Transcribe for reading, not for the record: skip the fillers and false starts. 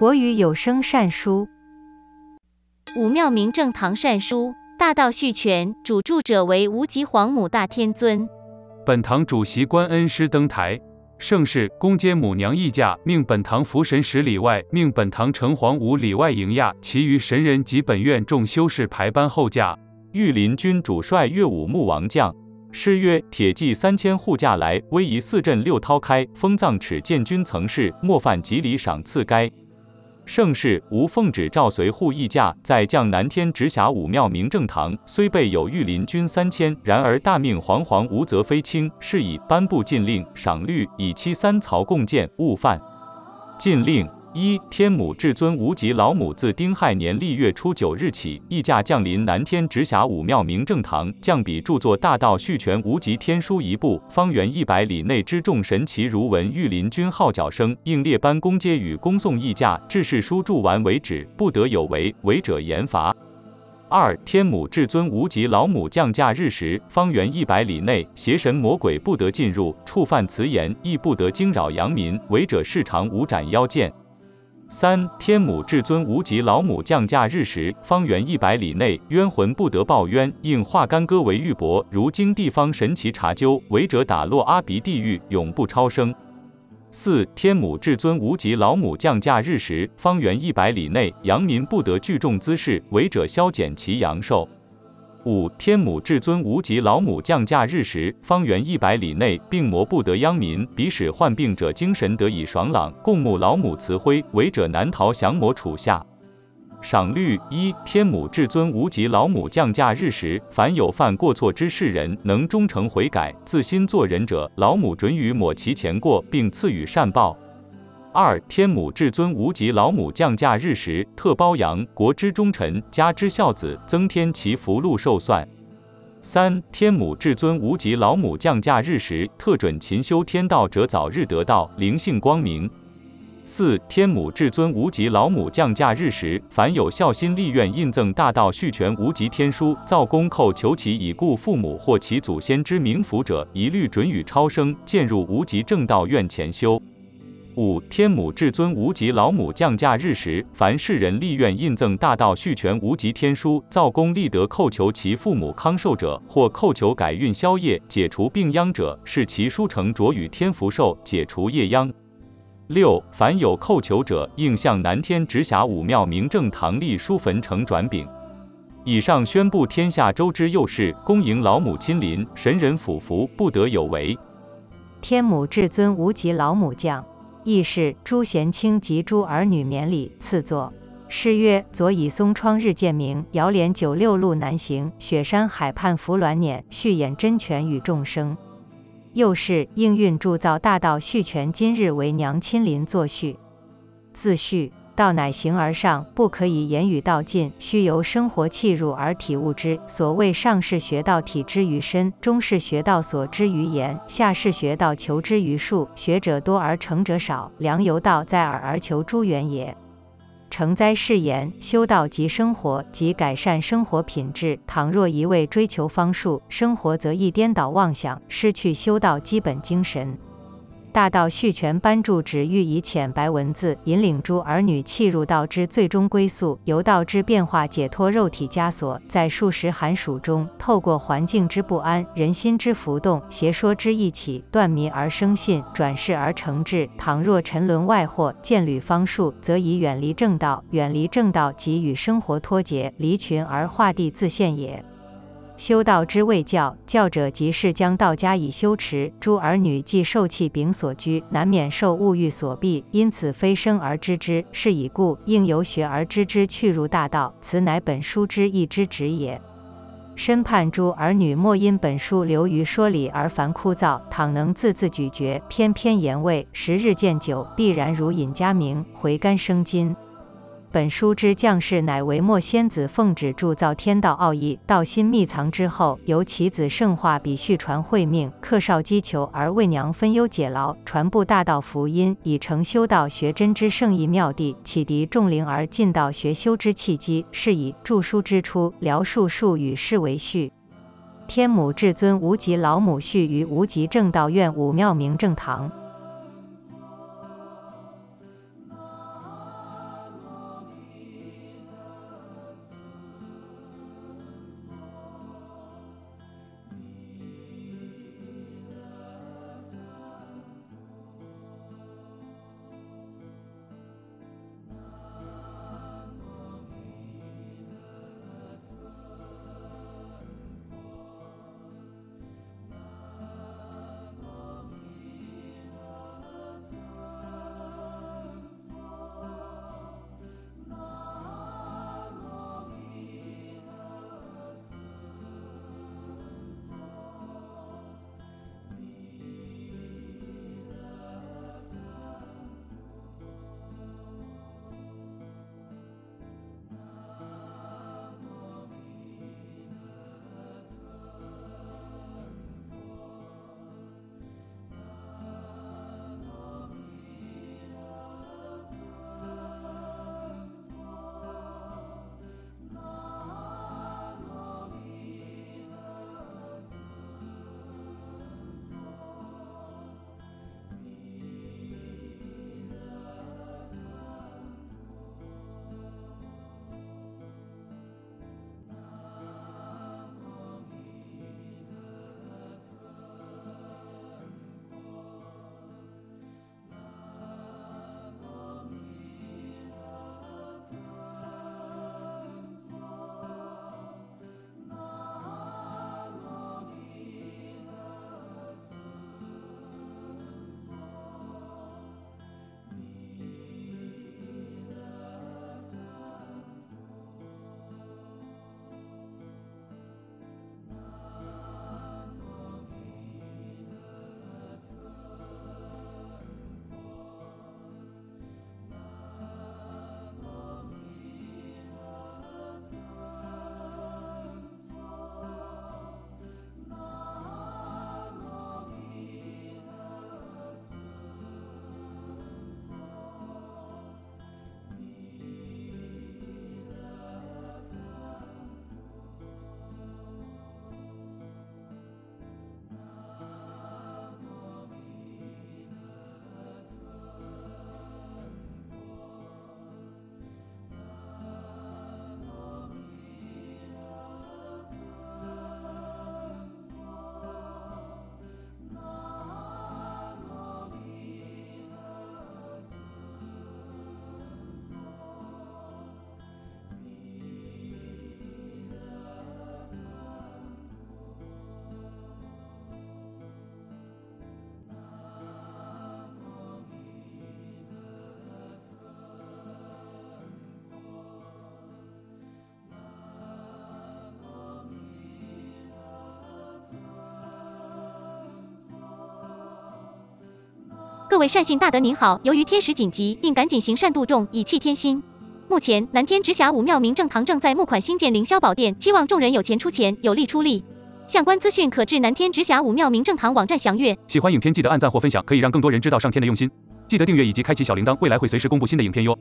国语有声善书。武庙明正堂善书大道续全，主著者为无极皇母大天尊。本堂主席观恩师登台，盛世恭接母娘义驾，命本堂福神十里外，命本堂城隍五里外迎驾，其余神人及本院众修士排班候驾。御林军主帅乐武穆王将。 诗曰：“铁骑3000护驾来，威仪4镇6韬开。封藏尺见君曾事，莫犯及礼赏赐该。”盛世吾奉旨召随护义驾，在江南天直辖武庙明正堂，虽备有御林军3000，然而大命惶惶，无责非轻。是以颁布禁令，赏律以期3曹共谏，勿犯。禁令1：天母至尊无极老母自丁亥年立月初9日起，义驾降临南天直辖武庙明正堂，降笔著作《大道续全无极天书》一部，方圆100里内之众神奇如闻御林军号角声，应列班恭接与恭送义驾，至是书著完为止，不得有违，违者严罚。 2. 天母至尊无极老母降驾日时，方圆100里内，邪神魔鬼不得进入，触犯此言，亦不得惊扰阳民，违者视常五斩妖剑。 3. 天母至尊无极老母降驾日时，方圆100里内，冤魂不得报冤，应化干戈为玉帛，如经地方神奇查究，违者打落阿鼻地狱，永不超生。 4. 天母至尊无极老母降驾日时，方圆100里内，阳民不得聚众滋事，违者削减其阳寿。 5. 天母至尊无极老母降驾日时，方圆100里内，病魔不得殃民，彼使患病者精神得以爽朗，共沐老母慈晖，违者难逃降魔处下。 赏律1：天母至尊无极老母降驾日时，凡有犯过错之世人，能忠诚悔改，自新做人者，老母准予抹其前过，并赐予善报。2：天母至尊无极老母降驾日时，特褒扬国之忠臣，家之孝子，增添其福禄寿算。 3. 天母至尊无极老母降驾日时，特准勤修天道者早日得道，灵性光明。 4. 天母至尊无极老母降驾日时，凡有孝心立愿印赠《大道续全无极天书》，造功叩求其已故父母或其祖先之冥福者，一律准予超生，荐入无极正道院前修。 5. 天母至尊无极老母降驾日时，凡世人立愿印赠《大道续全无极天书》，造功立德叩求其父母康寿者，或叩求改运消业、解除病殃者，视其书成着与天福寿，解除业殃。 6. 凡有叩求者，应向南天直辖武庙明正堂立书焚呈转禀。以上宣布天下周知幼事，恭迎老母亲临，神人俯伏，不得有违。天母至尊无极老母降，亦是诸贤卿及诸儿女免礼赐座。诗曰：左以松窗日渐明，遥怜96路难行。雪山海畔扶鸾辇，续演真诠与众生。 又是应运铸造大道续全，今日为娘亲临作序。自序道乃形而上，不可以言语道尽，须由生活契入而体悟之。所谓上士学道体之于身，中士学道所之于言，下士学道求之于术。学者多而成者少，良由道在耳而求诸源也。诚哉是言，修道即生活，即改善生活品质。倘若一味追求方术，生活则易颠倒妄想，失去修道基本精神。大道续全班注旨欲以浅白文字引领诸儿女契入道之最终归宿，由道之变化解脱肉体枷锁，在数十寒暑中，透过环境之不安、人心之浮动、邪说之一起，断迷而生信，转世而成智。倘若沉沦外惑，见履方术，则以远离正道；远离正道，即与生活脱节，离群而化地自现也。 修道之谓教，教者即是将道加以修持。诸儿女既受气禀所拘，难免受物欲所蔽，因此非生而知之。是以故，应由学而知之，去入大道。此乃本书之一之旨也。深盼诸儿女莫因本书流于说理而烦枯燥，倘能字字咀嚼，篇篇言味，时日渐久，必然如饮佳茗，回甘生津。 本书之将士，乃为末仙子奉旨铸造天道奥义，道心秘藏之后，由其子圣化比续传慧命，克绍箕裘而为娘分忧解劳，传布大道福音，以成修道学真之圣意妙谛，启迪众灵而尽道学修之契机。是以著书之初，聊述术语，是为序。天母至尊无极老母序于无极正道院武庙明正堂。各位善信大德您好，由于天时紧急，应赶紧行善度众，以气天心。目前南天直辖武庙明正堂正在募款兴建凌霄宝殿，希望众人有钱出钱，有力出力。相关资讯可至南天直辖武庙明正堂网站详阅。喜欢影片记得按赞或分享，可以让更多人知道上天的用心。记得订阅以及开启小铃铛，未来会随时公布新的影片哟。